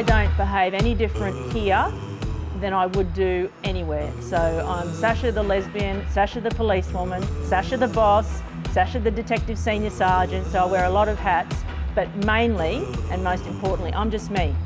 I don't behave any different here than I would do anywhere. So I'm Sasha the lesbian, Sasha the policewoman, Sasha the boss, Sasha the detective senior sergeant, so I wear a lot of hats, but mainly and most importantly, I'm just me.